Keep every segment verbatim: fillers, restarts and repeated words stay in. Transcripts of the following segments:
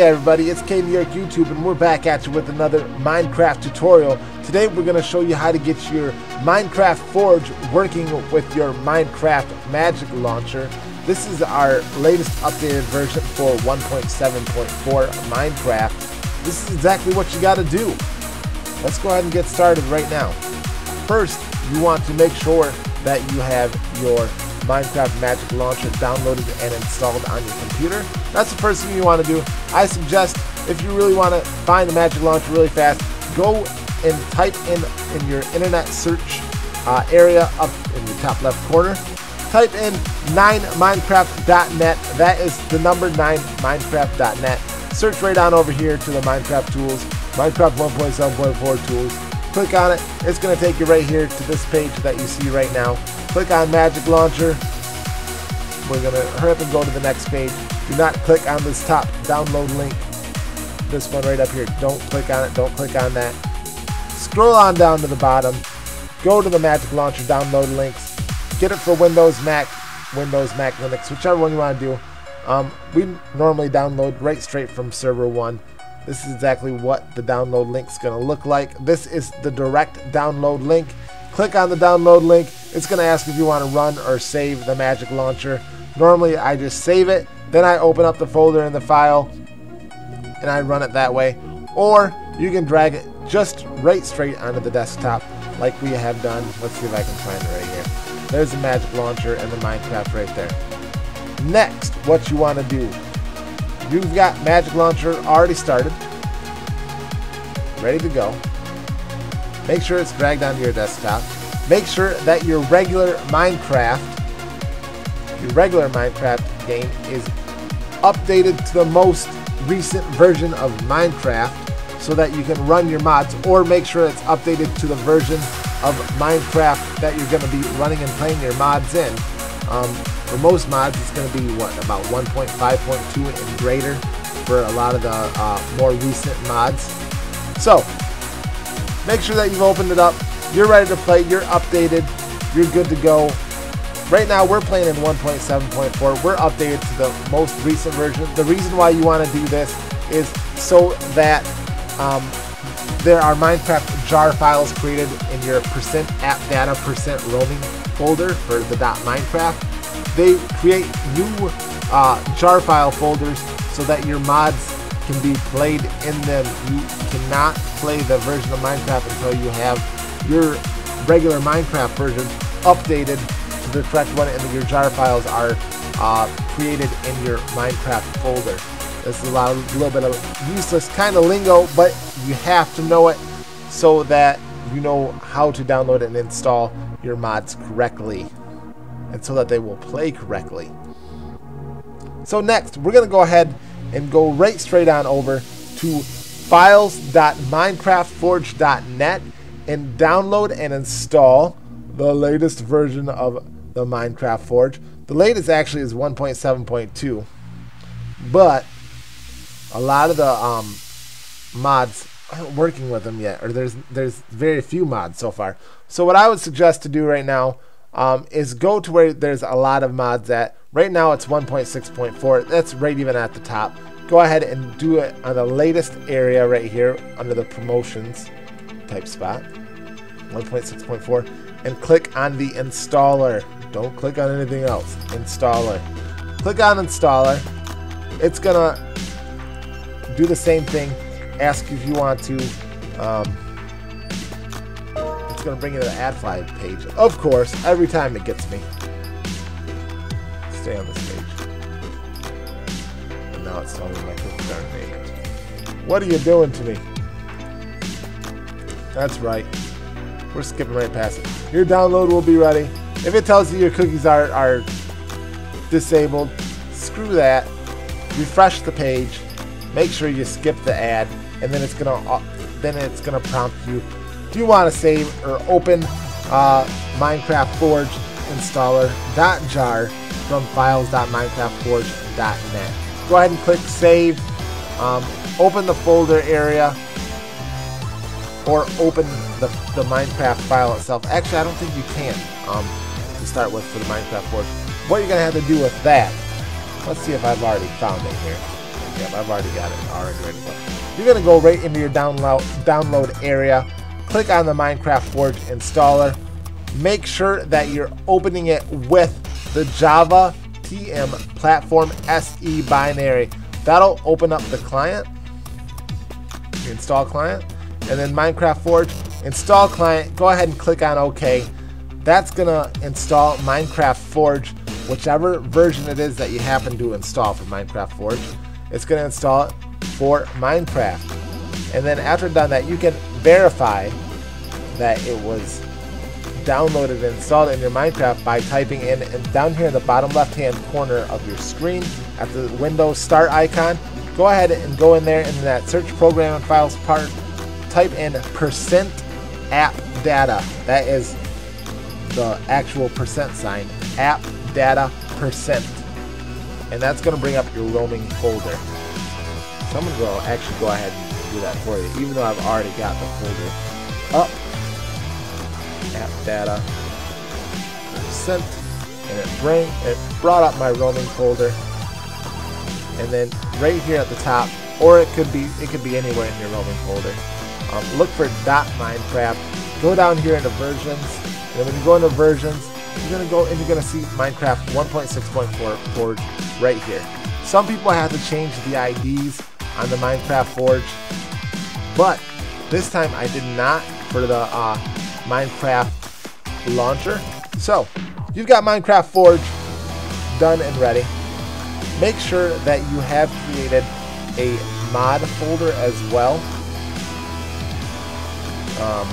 Hey everybody, it's CadenYurk YouTube and we're back at you with another Minecraft tutorial. Today we're going to show you how to get your Minecraft Forge working with your Minecraft Magic Launcher. This is our latest updated version for one point seven point four Minecraft. This is exactly what you got to do. Let's go ahead and get started right now. First, you want to make sure that you have your Minecraft Magic Launcher downloaded and installed on your computer. That's the first thing you want to do. I suggest if you really want to find the Magic Launcher really fast, go and type in in your internet search uh, area up in the top left corner. Type in nine minecraft dot net. That is the number nine minecraft dot net. Search right on over here to the Minecraft tools, Minecraft one point seven point four tools. Click on it. It's going to take you right here to this page that you see right now. Click on Magic Launcher. We're going to hurry up and go to the next page. Do not click on this top download link. This one right up here. Don't click on it. Don't click on that. Scroll on down to the bottom. Go to the Magic Launcher download links. Get it for Windows, Mac, Windows, Mac, Linux, whichever one you want to do. Um, we normally download right straight from Server one. This is exactly what the download link is going to look like. This is the direct download link. Click on the download link. It's going to ask if you want to run or save the Magic Launcher. Normally, I just save it. Then I open up the folder in the file, and I run it that way. Or you can drag it just right straight onto the desktop like we have done. Let's see if I can find it right here. There's the Magic Launcher and the Minecraft right there. Next, what you want to do. You've got Magic Launcher already started, ready to go. Make sure it's dragged onto your desktop. Make sure that your regular Minecraft, your regular Minecraft game is updated to the most recent version of Minecraft so that you can run your mods, or make sure it's updated to the version of Minecraft that you're going to be running and playing your mods in. Um, For most mods, it's going to be, what, about one point five point two and greater for a lot of the uh, more recent mods. So, make sure that you've opened it up. You're ready to play. You're updated. You're good to go. Right now, we're playing in one point seven point four. We're updated to the most recent version. The reason why you want to do this is so that um, there are Minecraft jar files created in your percent app data percent roaming folder for the .minecraft. They create new uh, jar file folders so that your mods can be played in them. You cannot play the version of Minecraft until you have your regular Minecraft version updated to the correct one, and your jar files are uh, created in your Minecraft folder. This is a, lot, a little bit of useless kind of lingo, but you have to know it so that you know how to download and install your mods correctly, and so that they will play correctly. So next, we're going to go ahead and go right straight on over to files dot minecraft forge dot net and download and install the latest version of the Minecraft Forge. The latest actually is one point seven point two, but a lot of the um, mods aren't working with them yet, or there's, there's very few mods so far. So what I would suggest to do right now Um, is go to where there's a lot of mods at. Right now it's one point six point four. That's right even at the top. Go ahead and do it on the latest area right here under the promotions type spot, one point six point four, and click on the installer. Don't click on anything else. Installer. Click on installer. It's gonna do the same thing. Ask if you want to. Um, It's going to bring you to the ad five page. Of course, every time it gets me. Stay on this page. And now it's telling me my cookies aren't named. What are you doing to me? That's right. We're skipping right past it. Your download will be ready. If it tells you your cookies are, are disabled, screw that. Refresh the page. Make sure you skip the ad, and then it's going to then it's going to prompt you. Do you want to save or open uh, Minecraft Forge installer.jar from files dot minecraft forge dot net? Go ahead and click save. Um, open the folder area, or open the, the Minecraft file itself. Actually, I don't think you can um, to start with for the Minecraft Forge. What you're going to have to do with that, let's see if I've already found it here. Yep, I've already got it. Already ready to go. You're gonna go right into your download download area. Click on the Minecraft Forge installer. Make sure that you're opening it with the Java T M Platform S E binary. That'll open up the client. Install client, and then Minecraft Forge install client. Go ahead and click on OK. That's gonna install Minecraft Forge, whichever version it is that you happen to install for Minecraft Forge. It's gonna install it for Minecraft. And then after done that, you can verify that it was downloaded and installed in your Minecraft by typing in, and down here in the bottom left hand corner of your screen at the Windows Start icon, go ahead and go in there, and in that search program and files part, type in percent app data. That is the actual percent sign, app data percent. And that's going to bring up your roaming folder. So I'm going to go actually go ahead and do that for you, even though I've already got the folder up. App data percent, and it bring it brought up my roaming folder. And then right here at the top, or it could be it could be anywhere in your roaming folder. Um, look for .minecraft. Go down here into versions. And then when you go into versions, you're gonna go and you're gonna see Minecraft one point six point four Forge right here. Some people have to change the I Ds on the Minecraft Forge, but this time I did not for the uh, Minecraft launcher. So you've got Minecraft Forge done and ready. Make sure that you have created a mod folder as well. Um,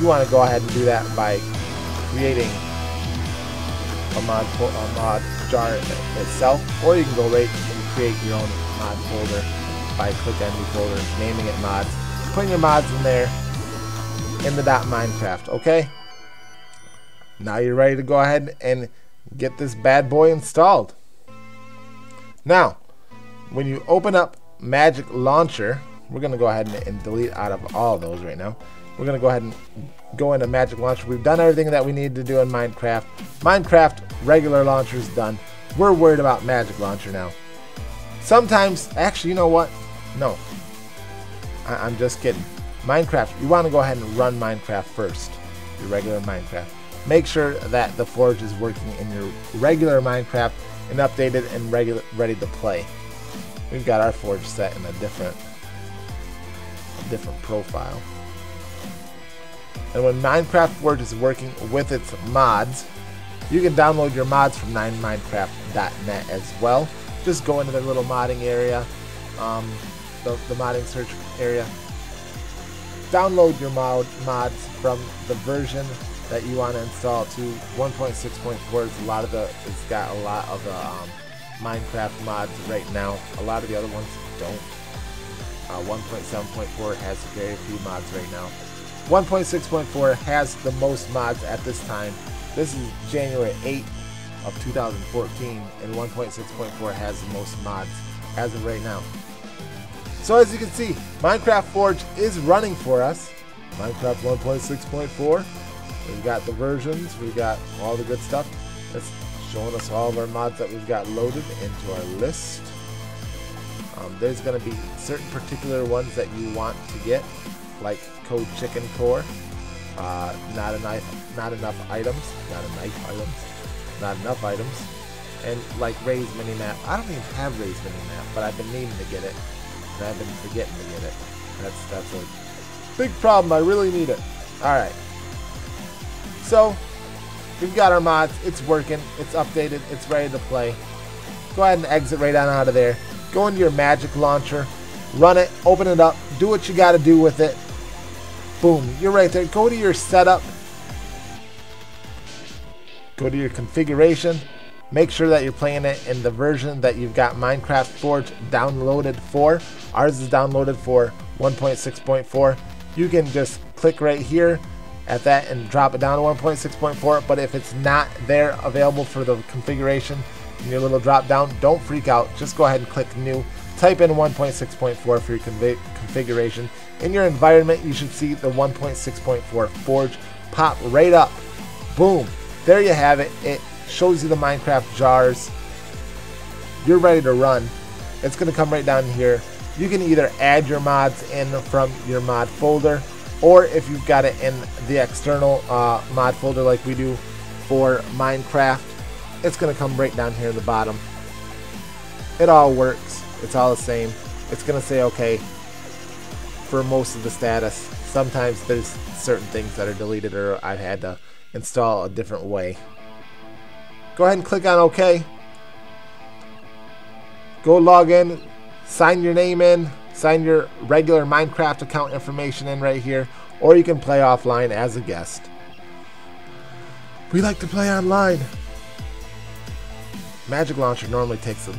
you want to go ahead and do that by creating a mod, a mod jar itself, or you can go right and create your own mod folder by clicking on new folder, naming it mods, putting your mods in there in the .minecraft. Okay. Now you're ready to go ahead and get this bad boy installed. Now, when you open up Magic Launcher, we're gonna go ahead and, and delete out of all of those right now. We're gonna go ahead and go into Magic Launcher. We've done everything that we need to do in Minecraft. Minecraft regular launcher is done. We're worried about Magic Launcher now. Sometimes, actually, you know what? No, I, I'm just kidding. Minecraft, you wanna go ahead and run Minecraft first, your regular Minecraft. Make sure that the Forge is working in your regular Minecraft and updated and regular, ready to play. We've got our Forge set in a different, a different profile. And when Minecraft Forge is working with its mods, you can download your mods from nine minecraft dot net as well. Just go into the little modding area, um, the, the modding search area. Download your mod, mods from the version that you want to install to. One point six point four is a lot of the, it's got a lot of the um, Minecraft mods right now. A lot of the other ones don't. Uh, one point seven point four has very few mods right now. one point six point four has the most mods at this time. This is January eighth of two thousand fourteen, and one point six point four has the most mods as of right now. So as you can see, Minecraft Forge is running for us. Minecraft one point six point four. We've got the versions, we've got all the good stuff. It's showing us all of our mods that we've got loaded into our list. Um, there's going to be certain particular ones that you want to get, like Code Chicken Core, uh, not, enough, not enough items, not enough items, not enough items, and like Ray's Minimap. I don't even have Ray's Minimap, but I've been needing to get it, and I've been forgetting to get it. That's, that's a big problem, I really need it. Alright. So, we've got our mods, it's working, it's updated, it's ready to play. Go ahead and exit right on out of there. Go into your Magic Launcher, run it, open it up, do what you gotta do with it. Boom, you're right there. Go to your setup, go to your configuration, make sure that you're playing it in the version that you've got Minecraft Forge downloaded for. Ours is downloaded for one point six point four. You can just click right here at that and drop it down to one point six point four, but if it's not there available for the configuration in your little drop down, don't freak out. Just go ahead and click new, type in one point six point four for your conv configuration. In your environment, you should see the one point six point four Forge pop right up. Boom, there you have it. It shows you the Minecraft jars. you're ready to run, it's going to come right down here. You can either add your mods in from your mod folder, or if you've got it in the external uh, mod folder like we do for Minecraft, it's going to come right down here at the bottom. It all works. It's all the same. It's going to say okay for most of the status. Sometimes there's certain things that are deleted or I've had to install a different way. Go ahead and click on OK. Go log in, sign your name in, sign your regular Minecraft account information in right here, or you can play offline as a guest. We like to play online. Magic Launcher normally takes a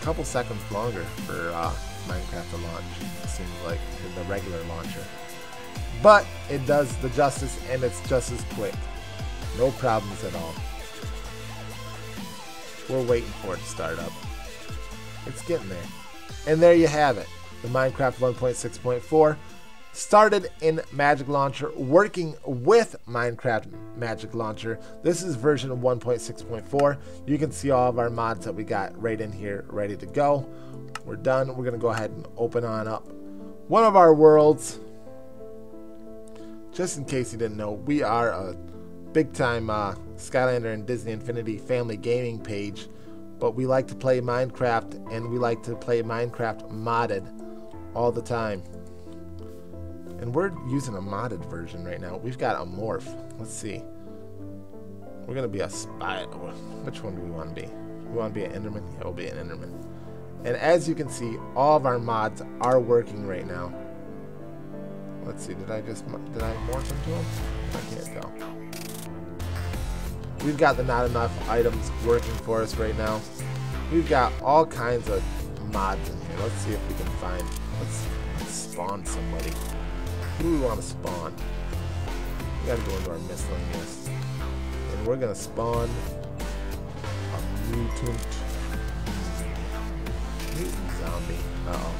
couple seconds longer for uh, Minecraft to launch, it seems like, in the regular launcher. But it does the justice, and it's just as quick. No problems at all. We're waiting for it to start up. It's getting there. And there you have it. The Minecraft one point six point four started in Magic Launcher, working with Minecraft Magic Launcher. This is version one point six point four. You can see all of our mods that we got right in here, ready to go. We're done. We're going to go ahead and open on up one of our worlds. Just in case you didn't know, we are a big time uh, Skylander and Disney Infinity family gaming page. But we like to play Minecraft, and we like to play Minecraft modded all the time. And we're using a modded version right now. We've got a morph. Let's see. We're going to be a spy. Which one do we want to be? We want to be an Enderman? Yeah, we'll be an Enderman. And as you can see, all of our mods are working right now. Let's see. Did I just did I morph into them? I can't tell. We've got the not enough items working for us right now. We've got all kinds of mods in here. Let's see if we can find, let's, let's spawn somebody. Who do we want to spawn? We gotta go into our miscellaneous. And we're gonna spawn a mutant, mutant zombie. Uh-oh.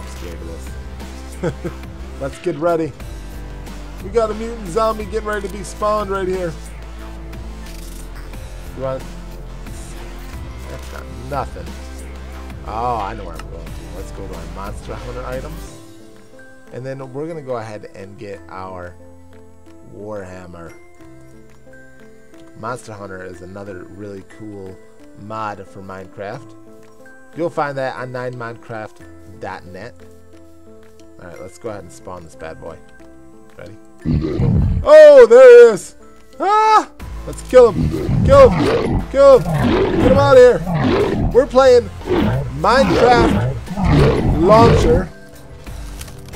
I'm scared of this. Let's get ready. We got a mutant zombie getting ready to be spawned right here. You want to... That's not nothing. Oh, I know where I'm going to. Let's go to our monster hunter items. And then we're going to go ahead and get our Warhammer. Monster Hunter is another really cool mod for Minecraft. You'll find that on nine minecraft dot net. Alright, let's go ahead and spawn this bad boy. Ready? Oh, there he is! Ah! Let's kill him! Kill him! Kill him! Get him out of here! We're playing Minecraft Launcher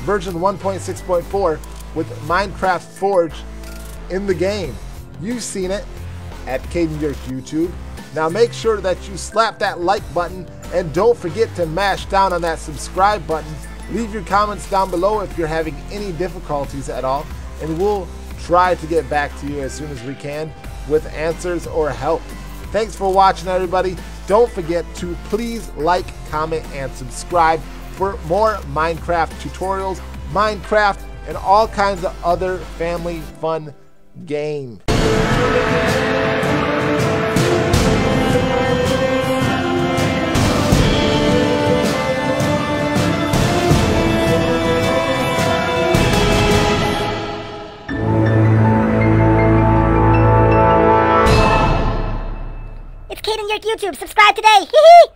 version one point six point four with Minecraft Forge in the game. You've seen it at CadenYurk YouTube. Now make sure that you slap that like button and don't forget to mash down on that subscribe button. Leave your comments down below if you're having any difficulties at all, and we'll try to get back to you as soon as we can with answers or help. Thanks for watching, everybody. Don't forget to please like, comment, and subscribe for more Minecraft tutorials, Minecraft, and all kinds of other family fun games. CadenYurk YouTube, subscribe today. Hee hee!